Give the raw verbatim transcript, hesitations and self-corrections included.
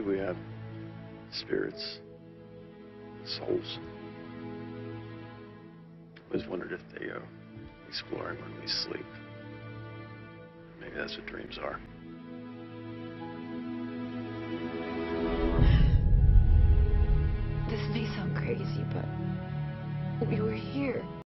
believe we have spirits, souls. I always wondered if they are exploring when we sleep. Maybe that's what dreams are. This may sound crazy, but we were here.